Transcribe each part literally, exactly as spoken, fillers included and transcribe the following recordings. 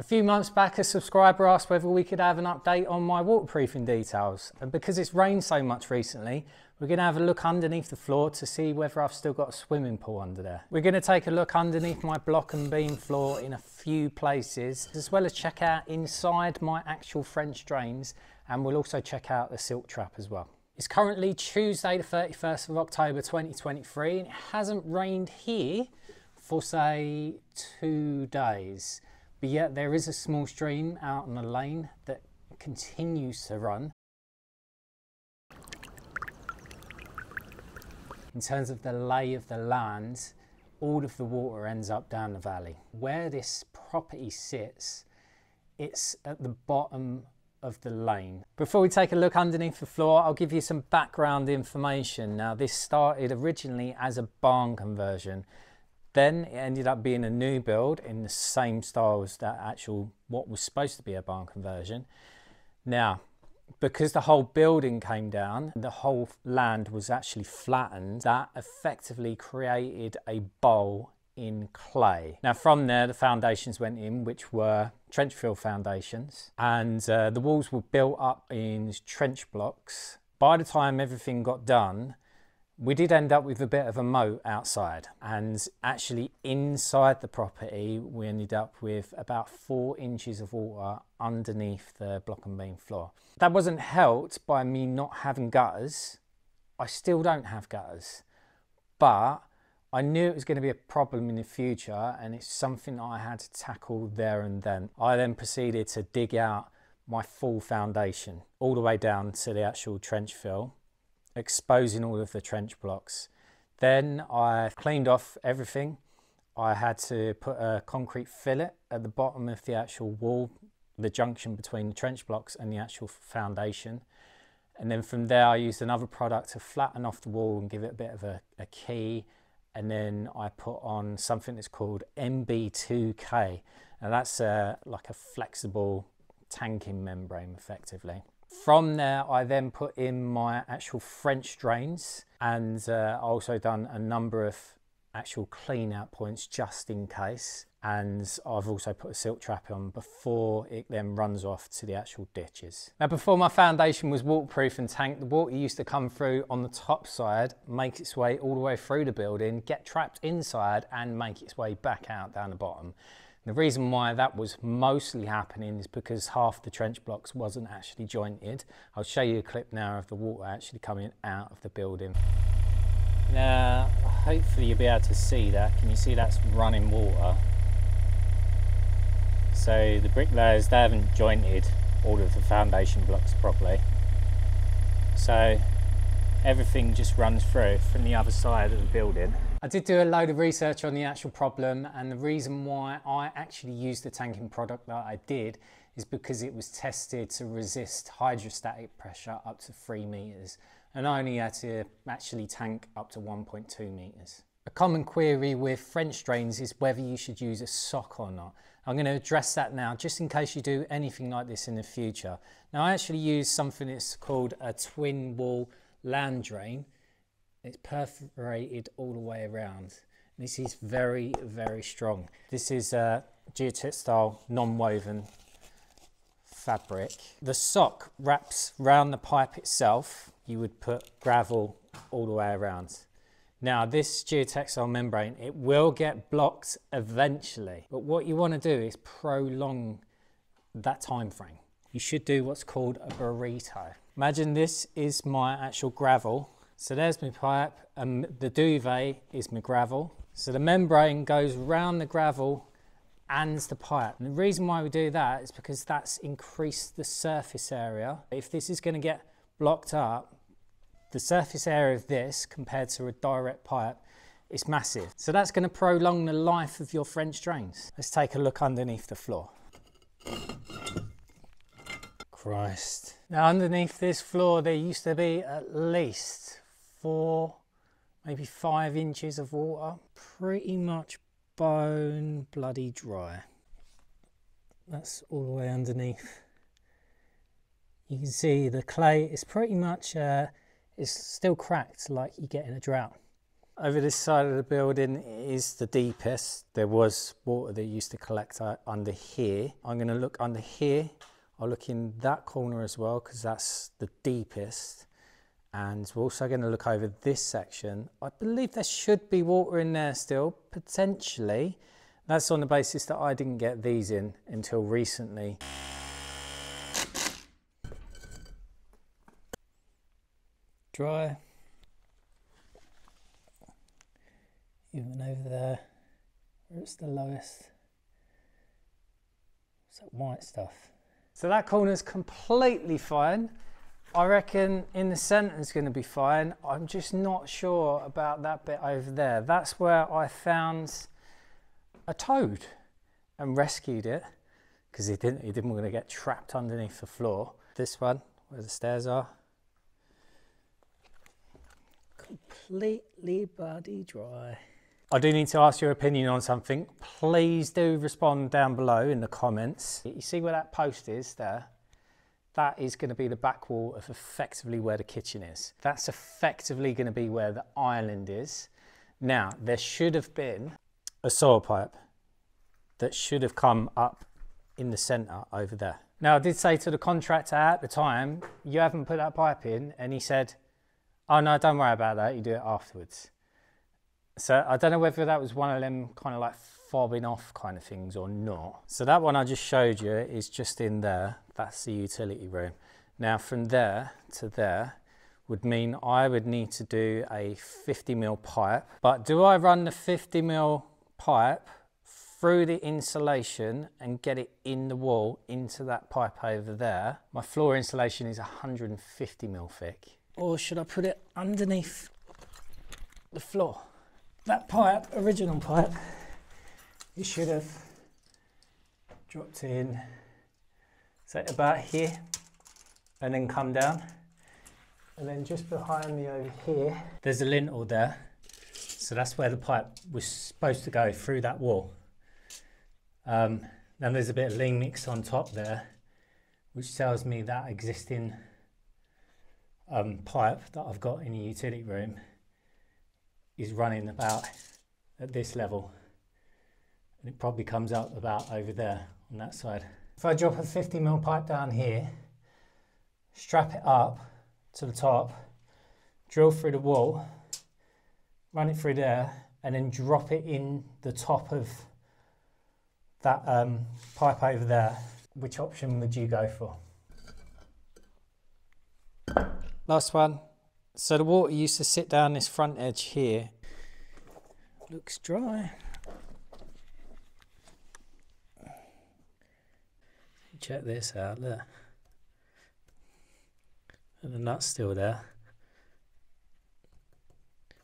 A few months back, a subscriber asked whether we could have an update on my waterproofing details, and because it's rained so much recently, we're going to have a look underneath the floor to see whether I've still got a swimming pool under there. We're going to take a look underneath my block and beam floor in a few places, as well as check out inside my actual French drains, and we'll also check out the silt trap as well. It's currently Tuesday the thirty-first of October twenty twenty-three, and it hasn't rained here for say two days. But yet there is a small stream out on the lane that continues to run. In terms of the lay of the land, all of the water ends up down the valley. Where this property sits, it's at the bottom of the lane. Before we take a look underneath the floor, I'll give you some background information. Now, this started originally as a barn conversion. Then it ended up being a new build in the same style as that actual, what was supposed to be a barn conversion. Now, because the whole building came down, the whole land was actually flattened. That effectively created a bowl in clay. Now, from there, the foundations went in, which were trench fill foundations, and uh, the walls were built up in trench blocks. By the time everything got done, we did end up with a bit of a moat outside, and actually inside the property we ended up with about four inches of water underneath the block and beam floor. That wasn't helped by me not having gutters. I still don't have gutters, but I knew it was going to be a problem in the future, and it's something I had to tackle there and then. I then proceeded to dig out my full foundation all the way down to the actual trench fill, exposing all of the trench blocks. Then I cleaned off everything. I had to put a concrete fillet at the bottom of the actual wall, the junction between the trench blocks and the actual foundation. And then from there I used another product to flatten off the wall and give it a bit of a, a key. And then I put on something that's called M B two K. And that's a, like a flexible tanking membrane effectively. From there, I then put in my actual French drains, and uh, I also done a number of actual clean out points just in case. And I've also put a silt trap on before it then runs off to the actual ditches. Now, before my foundation was waterproof and tanked, the water used to come through on the top side, make its way all the way through the building, get trapped inside and make its way back out down the bottom. The reason why that was mostly happening is because half the trench blocks wasn't actually jointed. I'll show you a clip now of the water actually coming out of the building. Now, hopefully you'll be able to see that. Can you see that's running water? So the bricklayers, they haven't jointed all of the foundation blocks properly. So everything just runs through from the other side of the building. I did do a load of research on the actual problem, and the reason why I actually used the tanking product that I did is because it was tested to resist hydrostatic pressure up to three meters, and I only had to actually tank up to one point two meters. A common query with French drains is whether you should use a sock or not. I'm going to address that now, just in case you do anything like this in the future. Now, I actually use something that's called a twin wall land drain. It's perforated all the way around. This is very, very strong. This is a geotextile non-woven fabric. The sock wraps round the pipe itself. You would put gravel all the way around. Now, this geotextile membrane, it will get blocked eventually, but what you want to do is prolong that time frame. You should do what's called a burrito. Imagine this is my actual gravel. So there's my pipe, and the duvet is my gravel. So the membrane goes round the gravel and the pipe. And the reason why we do that is because that's increased the surface area. If this is going to get blocked up, the surface area of this compared to a direct pipe is massive. So that's going to prolong the life of your French drains. Let's take a look underneath the floor. Christ. Now, underneath this floor, there used to be at least four, maybe five inches of water, pretty much bone bloody dry. That's all the way underneath. You can see the clay is pretty much, uh, it's still cracked like you get in a drought. Over this side of the building is the deepest. There was water that used to collect under here. I'm going to look under here. I'll look in that corner as well because that's the deepest. And we're also going to look over this section. I believe there should be water in there still, potentially. That's on the basis that I didn't get these in until recently. Dry. Even over there, where it's the lowest. It's that white stuff. So that corner's completely fine. I reckon in the centre is going to be fine. I'm just not sure about that bit over there. That's where I found a toad and rescued it because he didn't, he didn't want to get trapped underneath the floor. This one, where the stairs are, completely bloody dry. I do need to ask your opinion on something. Please do respond down below in the comments. You see where that post is there? That is going to be the back wall of effectively where the kitchen is. That's effectively going to be where the island is. Now, there should have been a soil pipe that should have come up in the centre over there. Now, I did say to the contractor at the time, you haven't put that pipe in, and he said, oh no, don't worry about that, you do it afterwards. So I don't know whether that was one of them kind of like fobbing off kind of things or not. So that one I just showed you is just in there. That's the utility room. Now from there to there would mean I would need to do a fifty mil pipe. But do I run the fifty mil pipe through the insulation and get it in the wall into that pipe over there? My floor insulation is one hundred fifty mil thick. Or should I put it underneath the floor? That pipe, original pipe, you should have dropped in, say about here, and then come down. And then just behind me over here, there's a lintel there. So that's where the pipe was supposed to go through that wall. Um, then there's a bit of lean mix on top there, which tells me that existing Um, pipe that I've got in the utility room is running about at this level, and it probably comes up about over there on that side. If I drop a fifty mil pipe down here, strap it up to the top, drill through the wall, run it through there, and then drop it in the top of that um, pipe over there, which option would you go for? Last one. So the water used to sit down this front edge here. Looks dry. Check this out, look. And the nut's still there.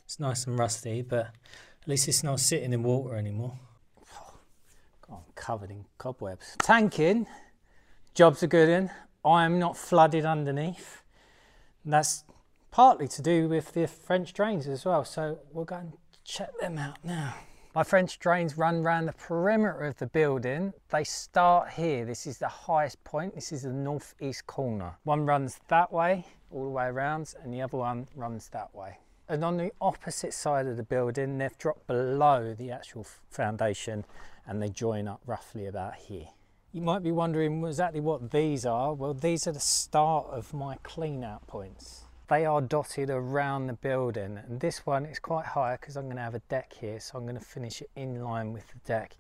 It's nice and rusty, but at least it's not sitting in water anymore. Oh, God, I'm covered in cobwebs. Tanking, job's a good one. I am not flooded underneath. And that's partly to do with the French drains as well. So we'll go and check them out now. My French drains run around the perimeter of the building. They start here. This is the highest point. This is the northeast corner. One runs that way, all the way around, and the other one runs that way. And on the opposite side of the building, they've dropped below the actual foundation and they join up roughly about here. You might be wondering exactly what these are. Well, these are the start of my clean out points. They are dotted around the building, and this one is quite high because I'm going to have a deck here, so I'm going to finish it in line with the deck.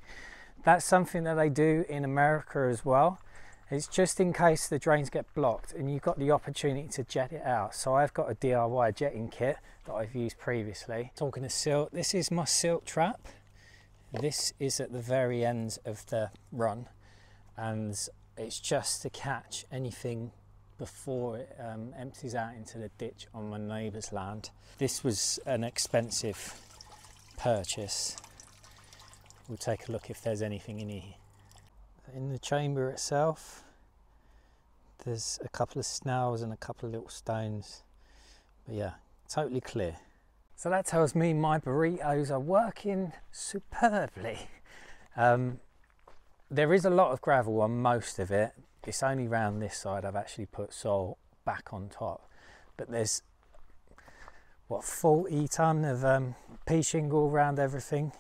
That's something that they do in America as well. It's just in case the drains get blocked and you've got the opportunity to jet it out. So I've got a D I Y jetting kit that I've used previously. Talking of silt, this is my silt trap. This is at the very end of the run. And it's just to catch anything before it um, empties out into the ditch on my neighbour's land. This was an expensive purchase. We'll take a look if there's anything in here. In the chamber itself, there's a couple of snails and a couple of little stones. But yeah, totally clear. So that tells me my burritos are working superbly. Um, There is a lot of gravel on most of it. It's only round this side I've actually put soil back on top. But there's what, forty ton of um, pea shingle around everything,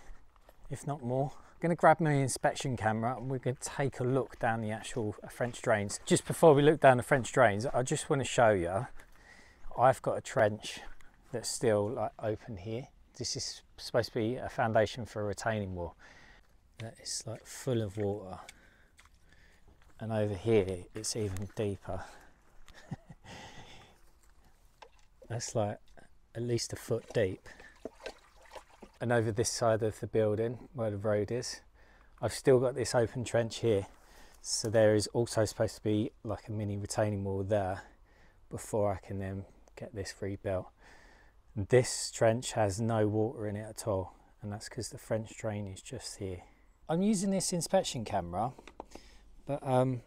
if not more. I'm going to grab my inspection camera and we're going to take a look down the actual French drains. Just before we look down the French drains, I just want to show you, I've got a trench that's still like open here. This is supposed to be a foundation for a retaining wall. That is like full of water. And over here, it's even deeper. That's like at least a foot deep. And over this side of the building, where the road is, I've still got this open trench here. So there is also supposed to be like a mini retaining wall there before I can then get this rebuilt. And this trench has no water in it at all. And that's because the French drain is just here. I'm using this inspection camera, but um,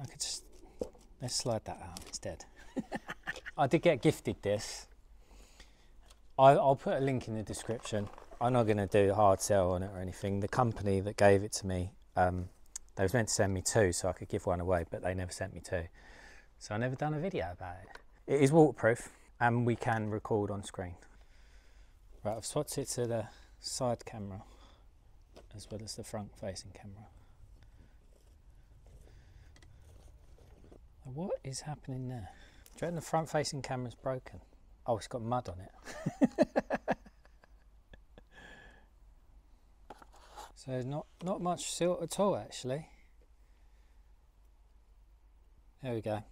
I could just, let's slide that out instead. I did get gifted this. I, I'll put a link in the description. I'm not going to do a hard sell on it or anything. The company that gave it to me, um, they was meant to send me two so I could give one away, but they never sent me two. So I never done a video about it. It is waterproof and we can record on screen. Right, I've swapped it to the side camera as well as the front facing camera. What is happening there? Do you reckon the front facing camera's broken? Oh, it's got mud on it. So not, not much silt at all, actually. There we go.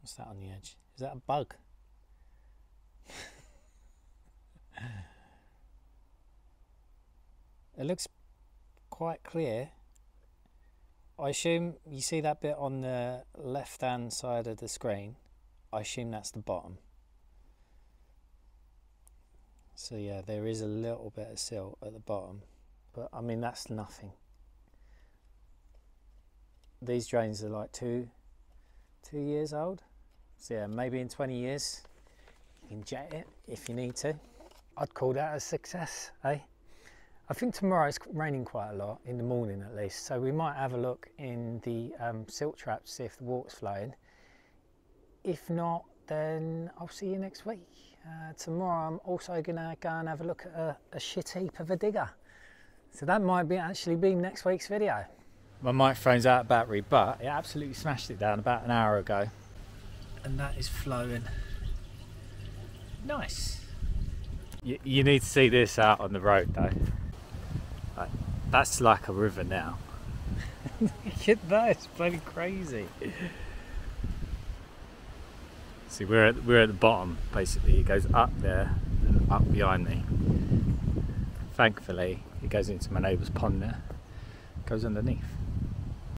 What's that on the edge? Is that a bug? It looks quite clear. I assume you see that bit on the left hand side of the screen. I assume that's the bottom. So yeah, there is a little bit of silt at the bottom, but I mean, that's nothing. These drains are like two two years old, so yeah, maybe in twenty years you can jet it if you need to. I'd call that a success, eh? I think tomorrow it's raining quite a lot, in the morning at least, so we might have a look in the um, silt trap to see if the water's flowing. If not, then I'll see you next week. Uh, tomorrow I'm also going to go and have a look at a, a shit heap of a digger. So that might be actually be next week's video. My microphone's out of battery, but it absolutely smashed it down about an hour ago. And that is flowing. Nice. You, you need to see this out on the road though. Like, that's like a river now. Look at that, it's bloody crazy. See, we're at, we're at the bottom, basically. It goes up there and up behind me. Thankfully, it goes into my neighbour's pond there. It goes underneath.